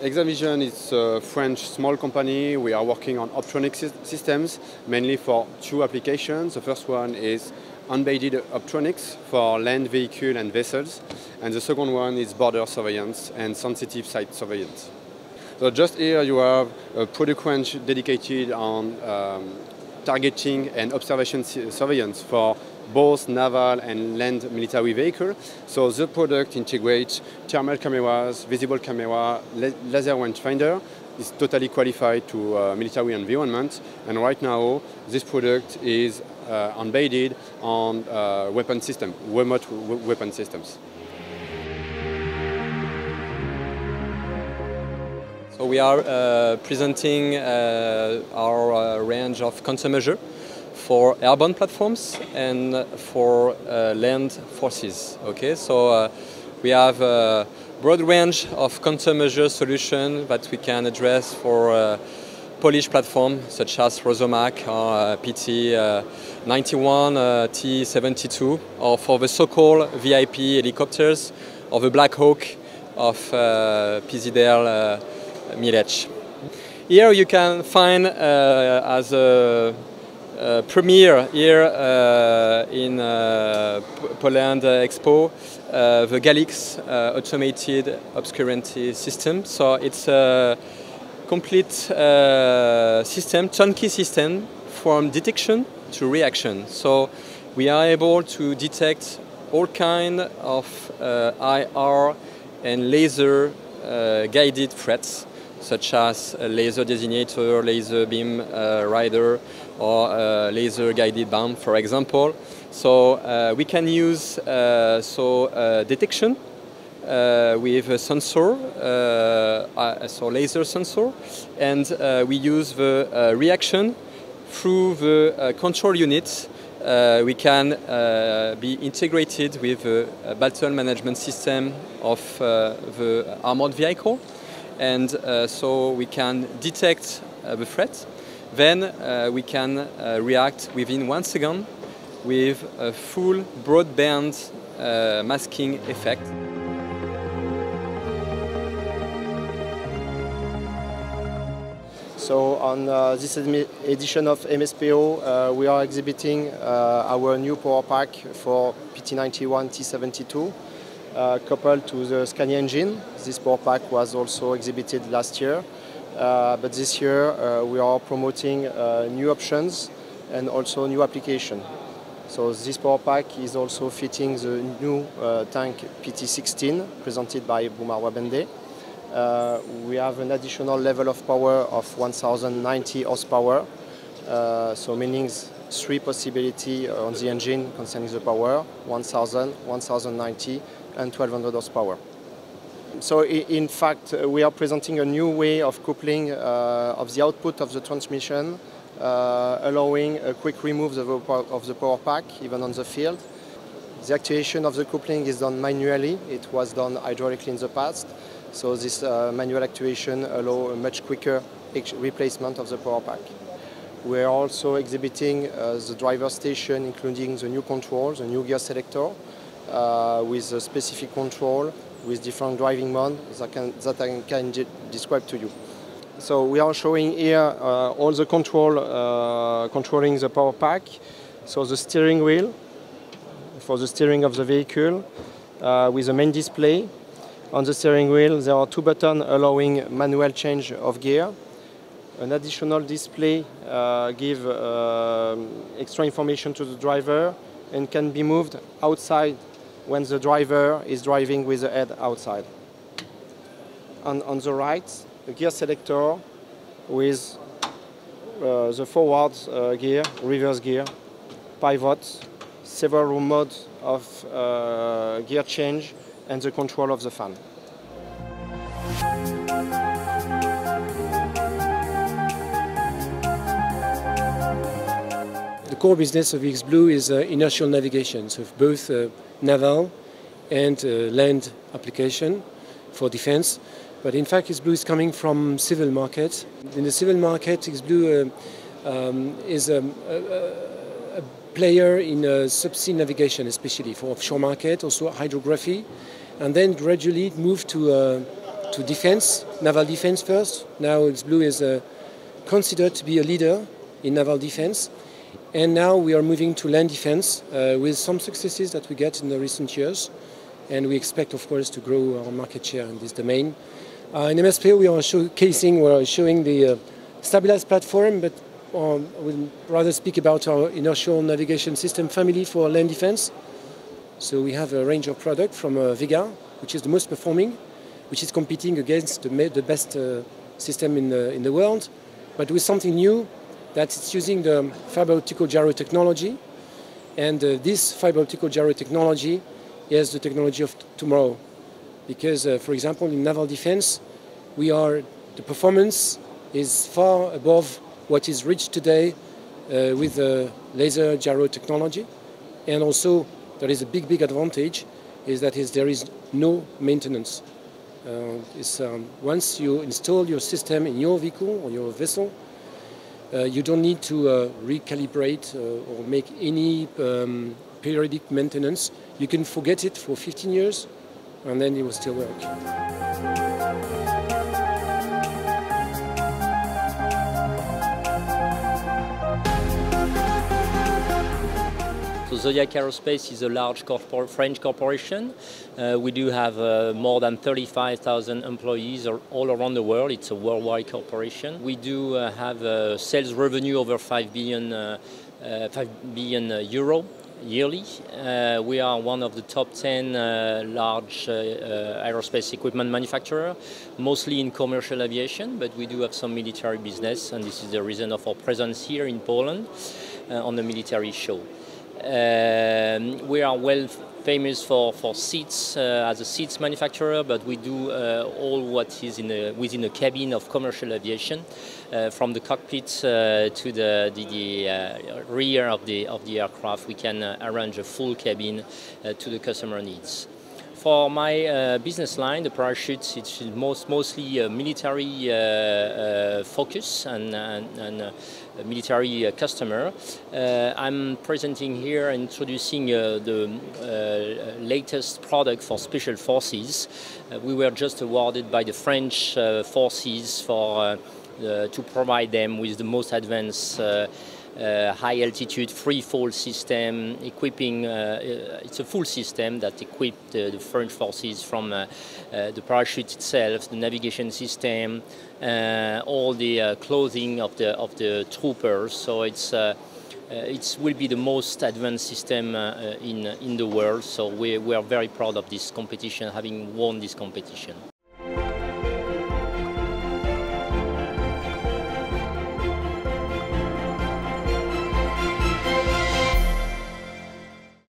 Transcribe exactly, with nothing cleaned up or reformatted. Exavision is a French small company. We are working on optronic systems, mainly for two applications. The first one is embedded optronics for land, vehicle and vessels. And the second one is border surveillance and sensitive site surveillance. So just here you have a product range dedicated on um, targeting and observation surveillance for both naval and land military vehicle. So the product integrates thermal cameras, visible camera, laser rangefinder. It's totally qualified to uh, military environment. And right now, this product is uh, embedded on uh, weapon system, remote weapon systems. So we are uh, presenting uh, our uh, range of countermeasures for airborne platforms and for uh, land forces. Okay, so uh, we have a broad range of countermeasure solutions that we can address for uh, Polish platforms such as Rosomak, or uh, P T ninety-one, uh, T seventy-two, or for the so-called V I P helicopters, or the Black Hawk of uh, P Z L uh, Milets. Here you can find uh, as a Uh, premiere here uh, in uh, Poland uh, Expo, uh, the Galix uh, automated obscurancy system. So it's a complete uh, system, turnkey system, from detection to reaction. So we are able to detect all kind of uh, I R and laser uh, guided threats, such as a laser designator, laser beam uh, rider, or uh, laser guided bomb, for example. So uh, we can use uh, so uh, detection uh, with a sensor, uh, uh, so laser sensor, and uh, we use the uh, reaction through the uh, control unit. Uh, we can uh, be integrated with the battle management system of uh, the armored vehicle, and uh, so we can detect uh, the threat. Then uh, we can uh, react within one second with a full broadband uh, masking effect. So on uh, this edition of M S P O, uh, we are exhibiting uh, our new power pack for P T ninety-one, T seventy-two. Uh, coupled to the Scania engine. This power pack was also exhibited last year, uh, but this year uh, we are promoting uh, new options and also new application. So this power pack is also fitting the new uh, tank P T sixteen presented by Bumar Wabende. Uh, we have an additional level of power of one thousand ninety horsepower, uh, so meaning three possibilities on the engine concerning the power: one thousand, one thousand ninety, and twelve hundred horsepower. So in fact, we are presenting a new way of coupling uh, of the output of the transmission, uh, allowing a quick remove of the power pack, even on the field. The actuation of the coupling is done manually. It was done hydraulically in the past. So this uh, manual actuation allows a much quicker replacement of the power pack. We are also exhibiting uh, the driver station, including the new controls, the new gear selector, Uh, with a specific control, with different driving mode that, can, that I can de describe to you. So we are showing here uh, all the control uh, controlling the power pack. So the steering wheel for the steering of the vehicle uh, with a main display. On the steering wheel there are two buttons allowing manual change of gear. An additional display uh, gives uh, extra information to the driver and can be moved outside when the driver is driving with the head outside. And on the right, the gear selector with uh, the forward uh, gear, reverse gear, pivot, several modes of uh, gear change, and the control of the fan. The core business of iXblue is uh, inertial navigation, so both uh, naval and uh, land application for defense. But in fact, iXblue is coming from civil market. In the civil market, iXblue uh, um, is a, a, a player in uh, subsea navigation, especially for offshore market, also hydrography, and then gradually it moved to, uh, to to defense, naval defense first. Now iXblue is uh, considered to be a leader in naval defense. And now we are moving to land defense uh, with some successes that we get in the recent years. And we expect, of course, to grow our market share in this domain. Uh, in M S P O, we are showcasing, we are showing the uh, stabilized platform, but um, I would rather speak about our inertial navigation system family for land defense. So we have a range of products from uh, Vega, which is the most performing, which is competing against the, the best uh, system in the, in the world, but with something new, that it's using the fiber optical gyro technology. And uh, this fiber optical gyro technology is the technology of tomorrow. Because, uh, for example, in naval defense, we are, the performance is far above what is reached today uh, with the laser gyro technology. And also, there is a big, big advantage, is that is, there is no maintenance. Uh, it's, um, once you install your system in your vehicle or your vessel, uh, you don't need to uh, recalibrate uh, or make any um, periodic maintenance. You can forget it for fifteen years, and then it will still work. So Zodiac Aerospace is a large corpor French corporation. Uh, we do have uh, more than thirty-five thousand employees all around the world. It's a worldwide corporation. We do uh, have uh, sales revenue over five billion, uh, uh, five billion uh, euro yearly. Uh, we are one of the top ten uh, large uh, uh, aerospace equipment manufacturer, mostly in commercial aviation, but we do have some military business, and this is the reason of our presence here in Poland uh, on the military show. Um, we are well famous for, for seats uh, as a seats manufacturer, but we do uh, all what is in the, within the cabin of commercial aviation, uh, from the cockpit uh, to the, the, the uh, rear of the, of the aircraft. We can uh, arrange a full cabin uh, to the customer needs. For my uh, business line, the parachutes, it's most, mostly uh, military uh, uh, focus and, and, and uh, military uh, customer. Uh, I'm presenting here, introducing uh, the uh, latest product for special forces. Uh, we were just awarded by the French uh, forces for uh, uh, to provide them with the most advanced uh, Uh, high altitude free fall system, equipping uh, it's a full system that equipped uh, the French forces from uh, uh, the parachute itself, the navigation system, uh, all the uh, clothing of the of the troopers. So it's uh, uh, it will be the most advanced system uh, in in the world. So we we are very proud of this competition, having won this competition.